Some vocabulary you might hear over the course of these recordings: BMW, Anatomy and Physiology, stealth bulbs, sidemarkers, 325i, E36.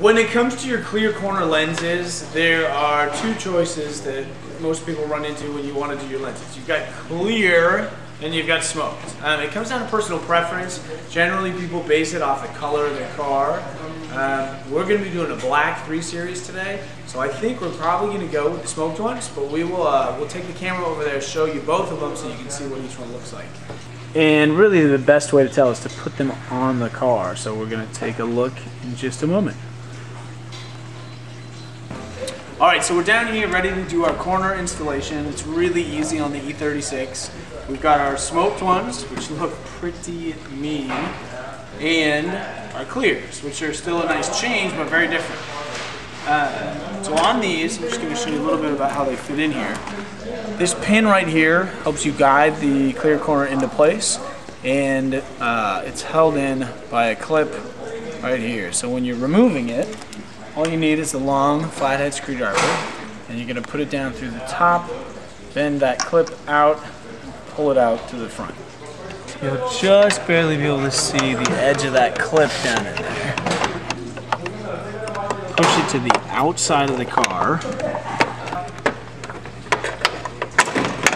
When it comes to your clear corner lenses, there are two choices that most people run into when you want to do your lenses. You've got clear and you've got smoked. It comes down to personal preference. Generally, people base it off the color of their car. We're going to be doing a black 3 Series today, so I think we're probably going to go with the smoked ones, but we'll take the camera over there and show you both of them so you can see what each one looks like. And really the best way to tell is to put them on the car, so we're going to take a look in just a moment. Alright, so we're down here ready to do our corner installation. It's really easy on the E36. We've got our smoked ones, which look pretty mean, and our clears, which are still a nice change, but very different. So on these, I'm just going to show you a little bit about how they fit in here. This pin right here helps you guide the clear corner into place, and it's held in by a clip right here. So when you're removing it, all you need is a long flathead screwdriver, and you're going to put it down through the top, bend that clip out, pull it out to the front. You'll just barely be able to see the edge of that clip down in there. Push it to the outside of the car.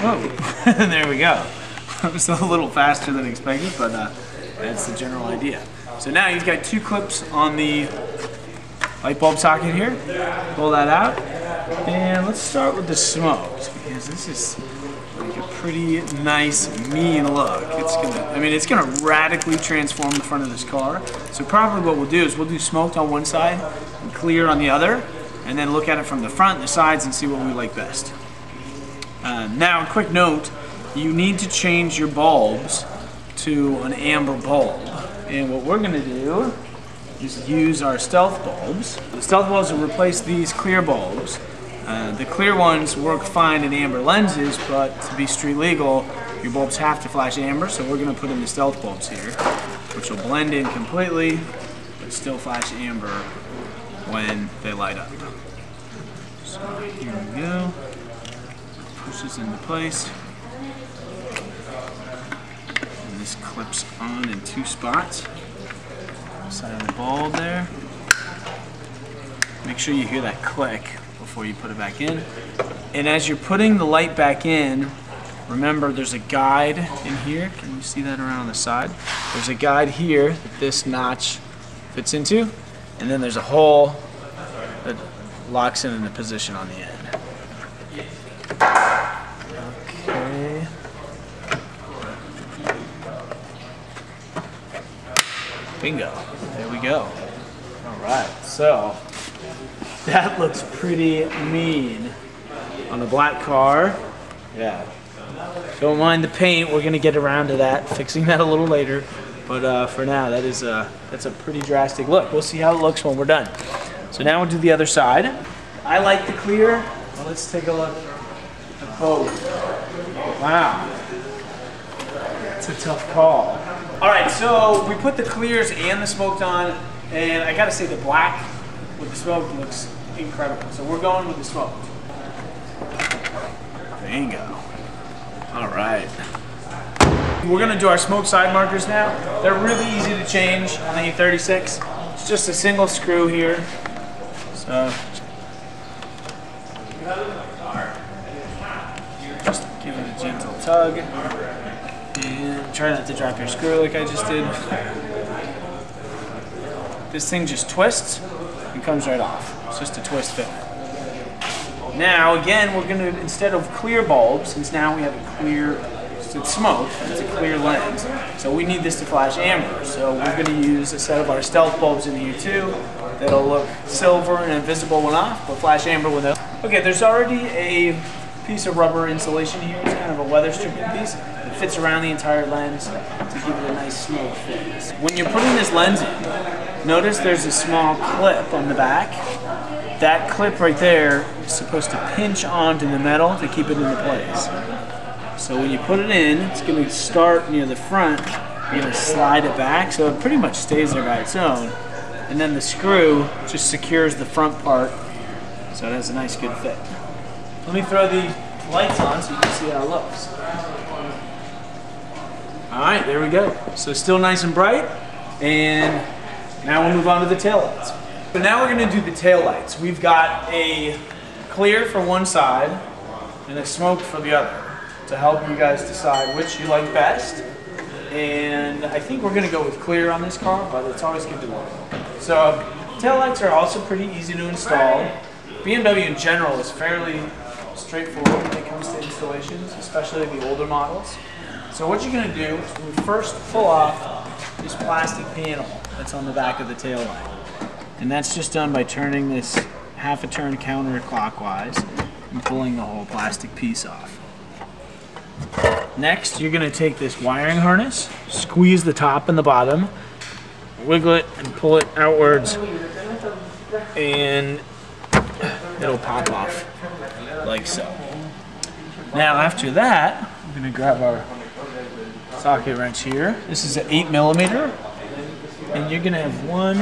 Oh, there we go. It was a little faster than expected, but that's the general idea. So now you've got two clips on the light bulb socket here. Pull that out, and let's start with the smoked, because this is like a pretty nice, mean look. It's gonna radically transform the front of this car. So probably what we'll do is we'll do smoked on one side and clear on the other, and then look at it from the front and the sides and see what we like best. Now, a quick note: you need to change your bulbs to an amber bulb, and what we're gonna do is use our stealth bulbs. The stealth bulbs will replace these clear bulbs. The clear ones work fine in amber lenses, but to be street legal, your bulbs have to flash amber, so we're gonna put in the stealth bulbs here, which will blend in completely, but still flash amber when they light up. So here we go. Push this into place. And this clips on in two spots. Side of the bulb there. Make sure you hear that click before you put it back in. And as you're putting the light back in, remember there's a guide in here. Can you see that around on the side? There's a guide here that this notch fits into, and then there's a hole that locks it into position on the end. Okay. Bingo. There we go. All right, so that looks pretty mean on the black car. Yeah. Don't mind the paint. We're gonna get around to that, fixing that a little later. But for now, that's a pretty drastic look. We'll see how it looks when we're done. So now we'll do the other side. I like the clear. Well, let's take a look at both. Wow. That's a tough call. All right, so we put the clears and the smoked on, and I gotta say the black with the smoked looks incredible. So we're going with the smoked. Bingo. All right. We're gonna do our smoked side markers now. They're really easy to change on the E36. It's just a single screw here. So just give it a gentle tug. And try not to drop your screw like I just did. This thing just twists and comes right off. It's just a twist fit. Now again, we're gonna, instead of clear bulbs, since now we have a clear, it's smoked, it's a clear lens. So we need this to flash amber. So we're gonna use a set of our stealth bulbs in here too. That'll look silver and invisible when off, but flash amber with it. Okay, there's already a piece of rubber insulation here. It's kind of a weather stripping piece that fits around the entire lens to give it a nice smooth fit. When you're putting this lens in, notice there's a small clip on the back. That clip right there is supposed to pinch onto the metal to keep it into place. So when you put it in, it's going to start near the front. You're going to slide it back, so it pretty much stays there by its own. And then the screw just secures the front part, so it has a nice good fit. Let me throw the lights on so you can see how it looks. All right, there we go. So still nice and bright, and now we'll move on to the tail lights. So now we're going to do the taillights. We've got a clear for one side and a smoke for the other to help you guys decide which you like best. And I think we're going to go with clear on this car, but it's always good to look. So taillights are also pretty easy to install. BMW in general is fairly straightforward when it comes to installations, especially the older models. So what you're going to do is we first pull off this plastic panel that's on the back of the taillight. And that's just done by turning this half a turn counterclockwise and pulling the whole plastic piece off. Next, you're going to take this wiring harness, squeeze the top and the bottom, wiggle it and pull it outwards, and it'll pop off like so. Now after that, we're going to grab our socket wrench here. This is an 8mm. And you're going to have 4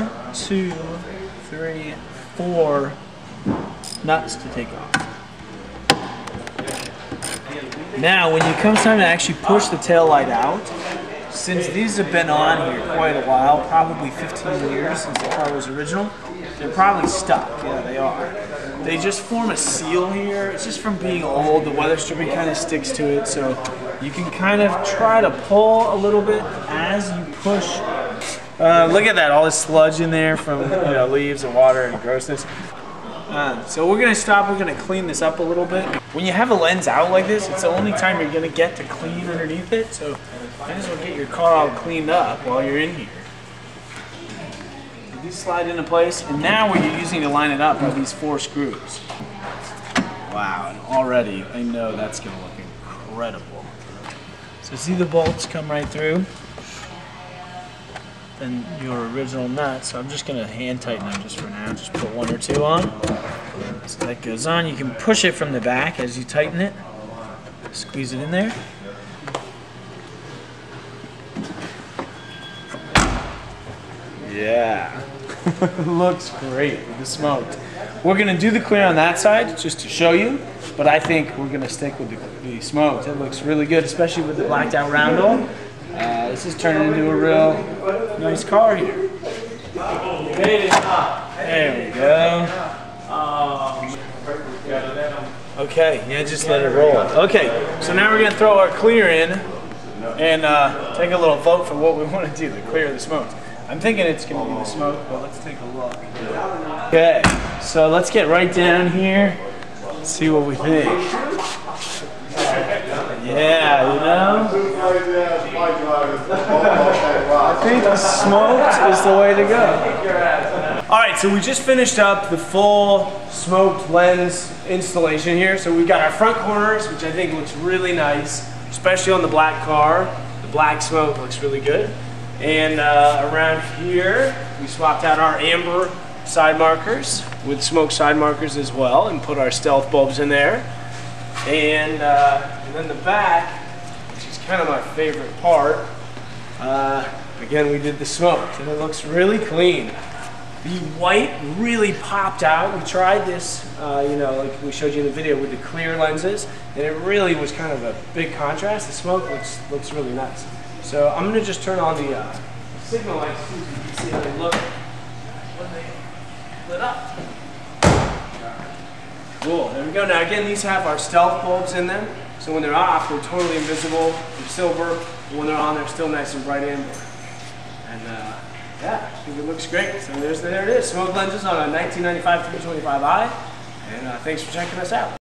nuts to take off. Now when it comes time to actually push the taillight out, since these have been on here quite a while, probably 15 years since the car was original, they're probably stuck. Yeah, they are. They just form a seal here. It's just from being old, the weather stripping kind of sticks to it, so you can kind of try to pull a little bit as you push. Look at that, all this sludge in there from leaves and water and grossness. So we're going to stop, we're going to clean this up a little bit. When you have a lens out like this, it's the only time you're going to get to clean underneath it, so might as well get your car all cleaned up while you're in here. So these slide into place, and now what you're using to line it up are these 4 screws. Wow, and already I know that's going to look incredible. So see the bolts come right through? Than your original nut, so I'm just going to hand tighten them just for now. Just put 1 or 2 on. So that goes on. You can push it from the back as you tighten it. Squeeze it in there. Yeah. Looks great with the smoke. We're going to do the clear on that side just to show you, but I think we're going to stick with the smoke. It looks really good, especially with the blacked out roundel. This is turning into a real nice car here. There we go. Okay, yeah, just let it roll. Okay, so now we're gonna throw our clear in and take a little vote for what we want to do, the clear or the smoke. I'm thinking it's gonna be the smoke, but let's take a look. Okay, so let's get right down here and see what we think. Yeah, you know? I think smoked is the way to go. Alright, so we just finished up the full smoked lens installation here. So we've got our front corners, which I think looks really nice, especially on the black car. The black smoke looks really good. And around here, we swapped out our amber side markers with smoked side markers as well and put our stealth bulbs in there. And then the back, kind of my favorite part. Again, we did the smoked, and it looks really clean. The white really popped out. We tried this, like we showed you in the video with the clear lenses, and it really was kind of a big contrast. The smoke looks really nice. So I'm gonna just turn on the signal lights so you can see how they look when they lit up. Cool, there we go. Now again, these have our stealth bulbs in them. So when they're off, they're totally invisible, they're silver, and when they're on, they're still nice and bright amber. And yeah, I think it looks great. So there it is, smoked lenses on a 1995 325i, and thanks for checking us out.